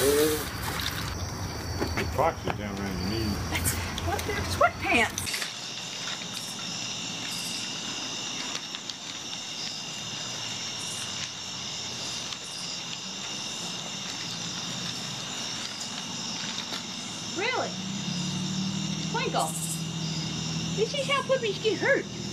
The fox is down around your knees. That's what they're sweatpants. Really? Twinkle, this is how puppies get hurt.